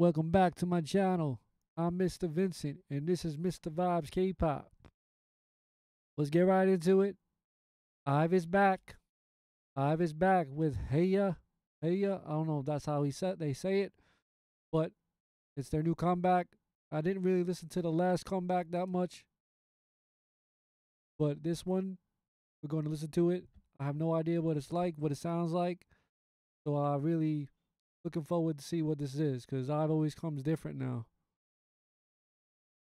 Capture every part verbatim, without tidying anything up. Welcome back to my channel. I'm Mister Vincent, and this is Mister Vibes K-pop. Let's get right into it. IVE is back. IVE is back with HEYA. HEYA, I don't know if that's how he said they say it, but it's their new comeback. I didn't really listen to the last comeback that much, but this one, we're going to listen to it. I have no idea what it's like, what it sounds like, so I really looking forward to see what this is, because IVE always comes different now.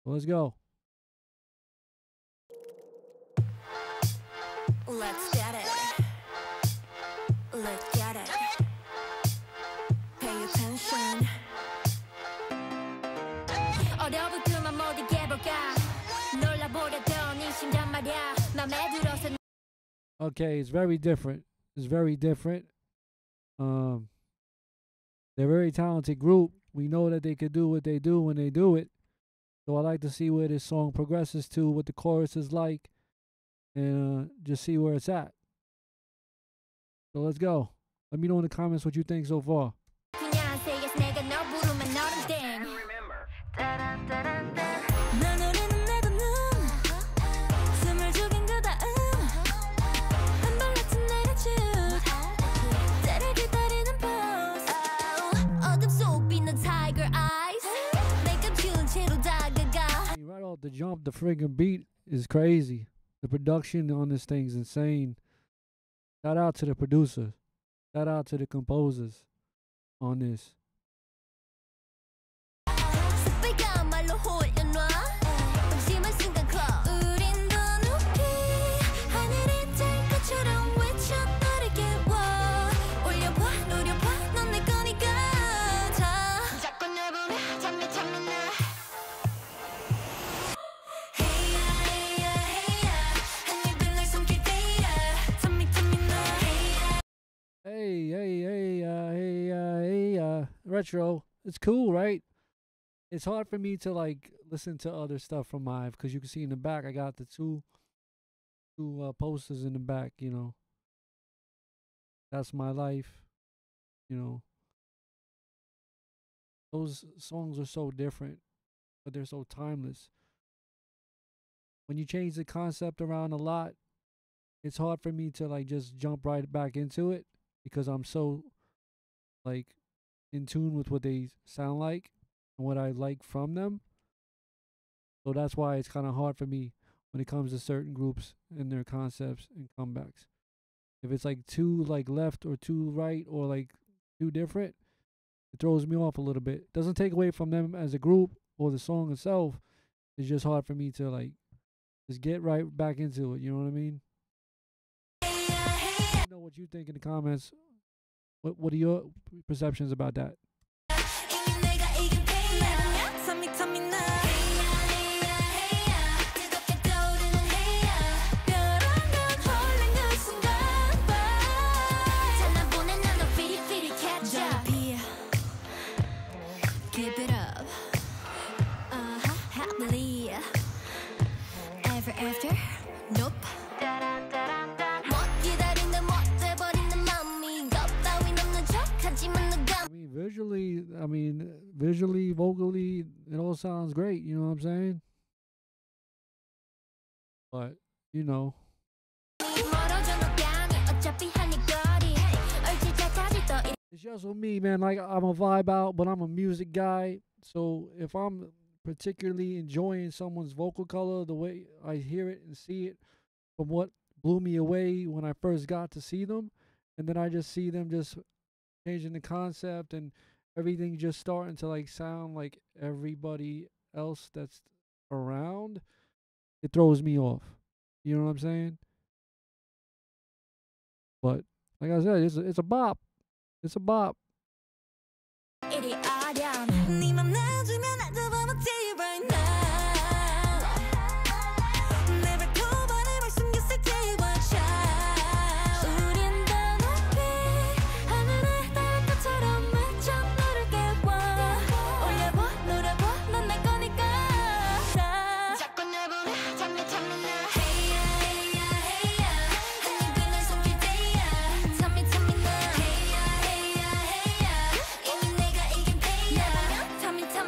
Let's go. Let's get it. Let's get it. Pay attention. 어려움만 모두 깨볼까. 놀라보려던 이 심장 말야. 맘에 들어서. Okay, it's very different. It's very different. Um. They're a very talented group. We know that they could do what they do when they do it. So I like to see where this song progresses to, what the chorus is like, and uh, just see where it's at. So let's go. Let me know in the comments what you think so far. The jump, the friggin' beat is crazy. The production on this thing's insane. Shout out to the producers. Shout out to the composers on this. Hey, hey, hey, uh, hey, uh, hey, uh, retro. It's cool, right? It's hard for me to, like, listen to other stuff from IVE, because you can see in the back, I got the two, two uh, posters in the back, you know. That's my life, you know. Those songs are so different, but they're so timeless. When you change the concept around a lot, it's hard for me to, like, just jump right back into it, because I'm so, like, in tune with what they sound like and what I like from them. So that's why it's kind of hard for me when it comes to certain groups and their concepts and comebacks. If it's, like, too, like, left or too right or, like, too different, it throws me off a little bit. It doesn't take away from them as a group or the song itself. It's just hard for me to, like, just get right back into it. You know what I mean? Know what you think in the comments. What what are your perceptions about that? Give it up. Uh-huh. Happily. Ever after? Nope. Visually, I mean, visually, vocally, it all sounds great, you know what I'm saying? But, you know. It's just with me, man. Like, I'm a vibe out, but I'm a music guy. So, if I'm particularly enjoying someone's vocal color, the way I hear it and see it, from what blew me away when I first got to see them, and then I just see them just changing the concept and everything, just starting to like sound like everybody else that's around, it throws me off. You know what I'm saying? But like I said, it's a, it's a bop. It's a bop.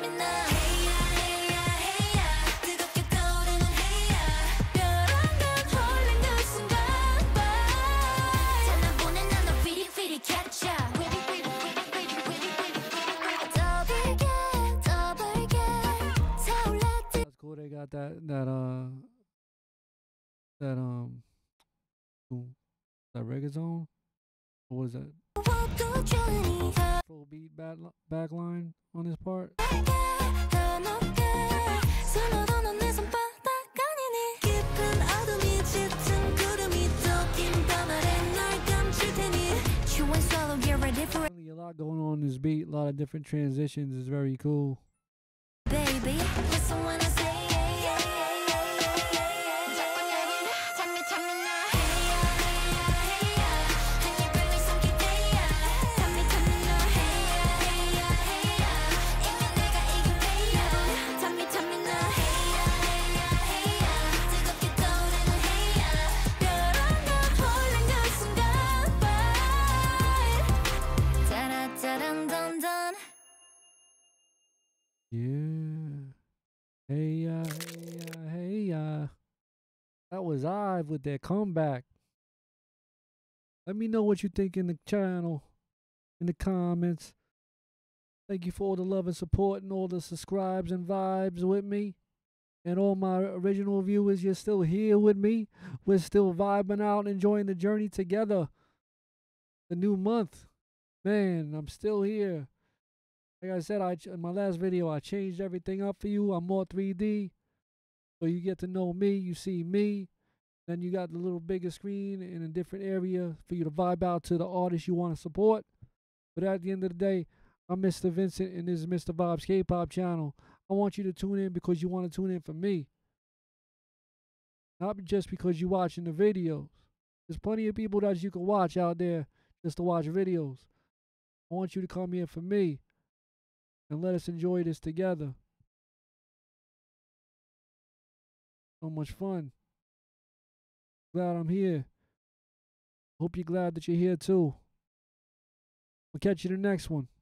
That's cool. They got that that uh that um that reggae zone. What was that? Full beat back back line on this part. A lot going on in this beat, a lot of different transitions. It's very cool. Baby, listen when I say yeah, yeah, yeah, yeah, yeah, yeah. Tell me, tell me now. Hey, yeah, hey, yeah. Can you bring me some K-pop? Tell me, tell me now. Hey, yeah, hey, yeah, hey, yeah. 이건 내가 이긴 Hey-ya. Tell me, tell me now. Hey, yeah, hey, yeah, hey, yeah. 뜨겁게 떠오르는 Hey-ya. 별한 건 홀린 그 순간 Bye. 짜라짜란 던던. Yeah, hey-ya, hey-ya, hey-ya. That was IVE with their comeback. Let me know what you think in the channel, in the comments. Thank you for all the love and support and all the subscribes and vibes with me. And all my original viewers, you're still here with me. We're still vibing out, enjoying the journey together. The new month. Man, I'm still here. Like I said, I in my last video, I changed everything up for you. I'm more three D. So you get to know me. You see me. Then you got the little bigger screen in a different area for you to vibe out to the artists you want to support. But at the end of the day, I'm Mister Vincent, and this is Mister Vibes K-pop channel. I want you to tune in because you want to tune in for me. Not just because you're watching the videos. There's plenty of people that you can watch out there just to watch videos. I want you to come here for me. And let us enjoy this together. So much fun. Glad I'm here. Hope you're glad that you're here too. We'll catch you in the next one.